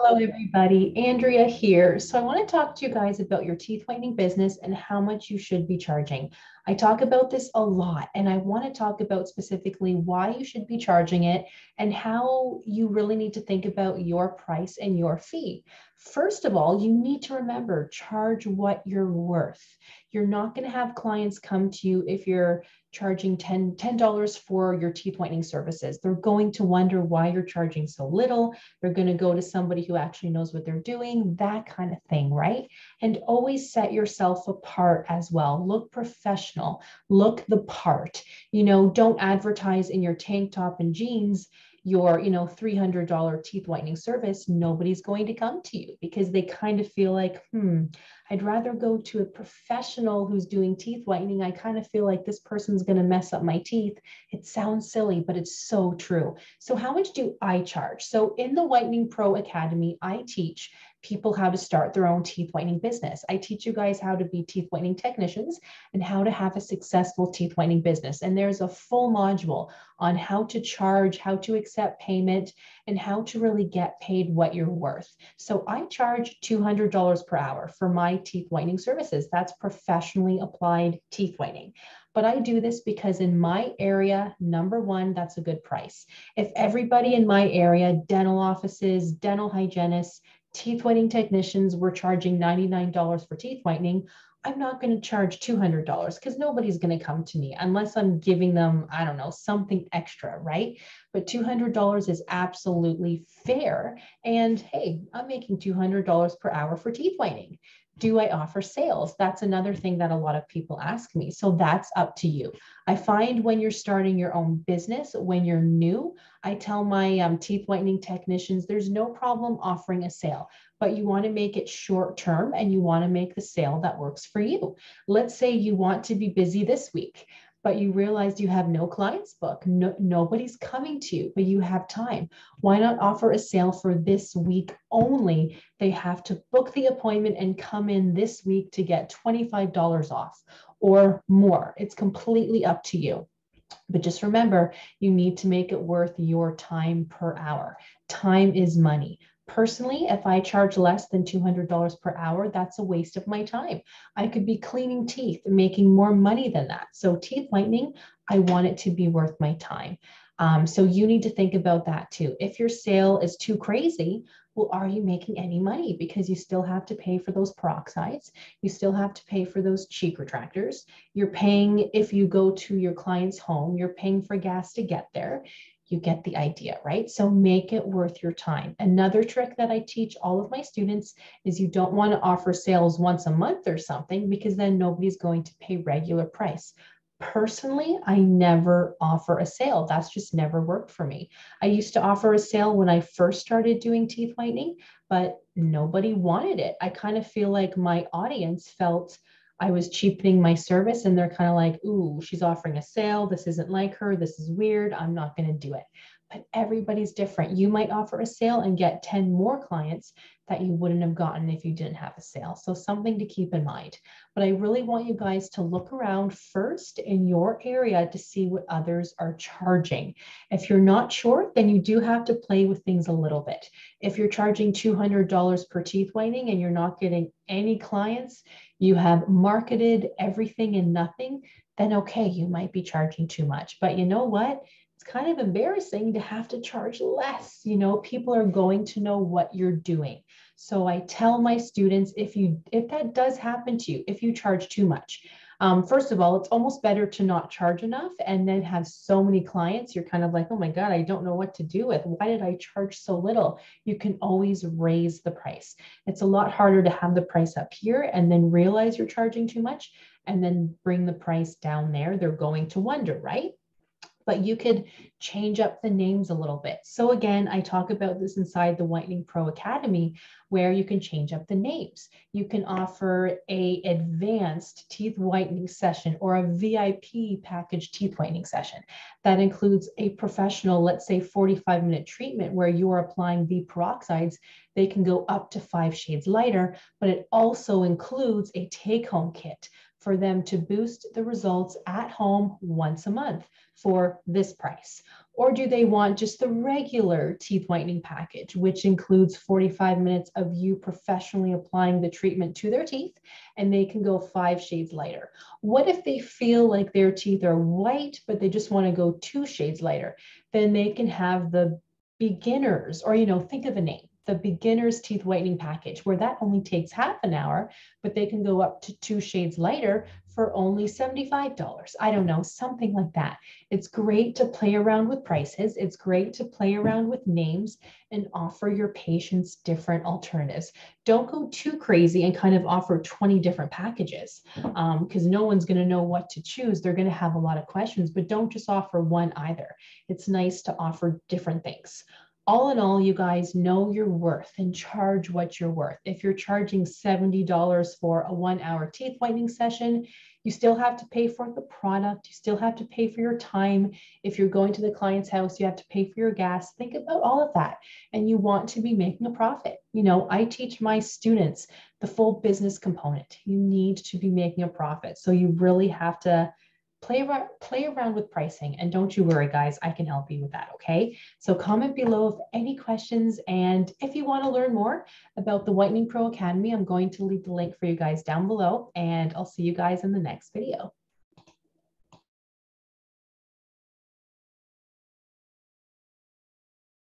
Hello everybody, Andrea here. So I want to talk to you guys about your teeth whitening business and how much you should be charging. I talk about this a lot and I want to talk about specifically why you should be charging it and how you really need to think about your price and your fee. First of all, you need to remember, charge what you're worth. You're not going to have clients come to you if you're charging $10 for your teeth whitening services. They're going to wonder why you're charging so little. They're going to go to somebody who actually knows what they're doing, that kind of thing, right? And always set yourself apart as well. Look professional, look the part, you know, don't advertise in your tank top and jeans your, you know, $300 teeth whitening service. Nobody's going to come to you because they kind of feel like, I'd rather go to a professional who's doing teeth whitening. I kind of feel like this person's going to mess up my teeth. It sounds silly, but it's so true. So how much do I charge? So in the Whitening Pro Academy, I teach people how to start their own teeth whitening business. I teach you guys how to be teeth whitening technicians and how to have a successful teeth whitening business. And there's a full module on how to charge, how to accept payment, and how to really get paid what you're worth. So I charge $200 per hour for my teeth whitening services. That's professionally applied teeth whitening. But I do this because in my area, number one, that's a good price. If everybody in my area, dental offices, dental hygienists, teeth whitening technicians were charging $99 for teeth whitening, I'm not going to charge $200 because nobody's going to come to me unless I'm giving them, I don't know, something extra, right? But $200 is absolutely fair. And hey, I'm making $200 per hour for teeth whitening. Do I offer sales? That's another thing that a lot of people ask me. So that's up to you. I find when you're starting your own business, when you're new, I tell my teeth whitening technicians, there's no problem offering a sale, but you want to make it short term and you want to make the sale that works for you. Let's say you want to be busy this week, but you realized you have no clients booked, nobody's coming to you, but you have time. Why not offer a sale for this week only? They have to book the appointment and come in this week to get $25 off or more. It's completely up to you. But just remember, you need to make it worth your time per hour. Time is money. Personally, if I charge less than $200 per hour, that's a waste of my time. I could be cleaning teeth, making more money than that. So teeth whitening, I want it to be worth my time. So you need to think about that too. If your sale is too crazy, well, are you making any money? Because you still have to pay for those peroxides. You still have to pay for those cheek retractors. You're paying, if you go to your client's home, you're paying for gas to get there. You get the idea, right? So make it worth your time. Another trick that I teach all of my students is you don't want to offer sales once a month or something because then nobody's going to pay regular price. Personally, I never offer a sale. That's just never worked for me. I used to offer a sale when I first started doing teeth whitening, but nobody wanted it. I kind of feel like my audience felt I was cheapening my service and they're kind of like, ooh, she's offering a sale. This isn't like her. This is weird. I'm not going to do it. But everybody's different. You might offer a sale and get 10 more clients that you wouldn't have gotten if you didn't have a sale. So something to keep in mind. But I really want you guys to look around first in your area to see what others are charging. If you're not sure, then you do have to play with things a little bit. If you're charging $200 per teeth whitening and you're not getting any clients, you have marketed everything and nothing, then okay, you might be charging too much. But you know what? It's kind of embarrassing to have to charge less. You know, people are going to know what you're doing. So I tell my students, if that does happen to you, if you charge too much, first of all, it's almost better to not charge enough and then have so many clients. You're kind of like, oh my God, I don't know what to do with. Why did I charge so little? You can always raise the price. It's a lot harder to have the price up here and then realize you're charging too much and then bring the price down there. They're going to wonder, right? But you could change up the names a little bit. So again, I talk about this inside the Whitening Pro Academy, where you can change up the names. You can offer a advanced teeth whitening session or a VIP package teeth whitening session. That includes a professional, let's say 45-minute treatment where you are applying the peroxides. They can go up to 5 shades lighter, but it also includes a take-home kit for them to boost the results at home once a month for this price. Or do they want just the regular teeth whitening package, which includes 45 minutes of you professionally applying the treatment to their teeth, and they can go 5 shades lighter? What if they feel like their teeth are white, but they just want to go 2 shades lighter? Then they can have the beginners, or, you know, think of a name, the beginner's teeth whitening package, where that only takes half an hour, but they can go up to 2 shades lighter for only $75. I don't know, something like that. It's great to play around with prices. It's great to play around with names and offer your patients different alternatives. Don't go too crazy and kind of offer 20 different packages, because no one's going to know what to choose. They're going to have a lot of questions, but don't just offer one either. It's nice to offer different things. All in all, you guys, know your worth and charge what you're worth. If you're charging $70 for a 1-hour teeth whitening session, you still have to pay for the product. You still have to pay for your time. If you're going to the client's house, you have to pay for your gas. Think about all of that. And you want to be making a profit. You know, I teach my students the full business component. You need to be making a profit. So you really have to play around with pricing. And don't you worry, guys, I can help you with that, okay? So comment below if any questions. And if you want to learn more about the Whitening Pro Academy, I'm going to leave the link for you guys down below. And I'll see you guys in the next video.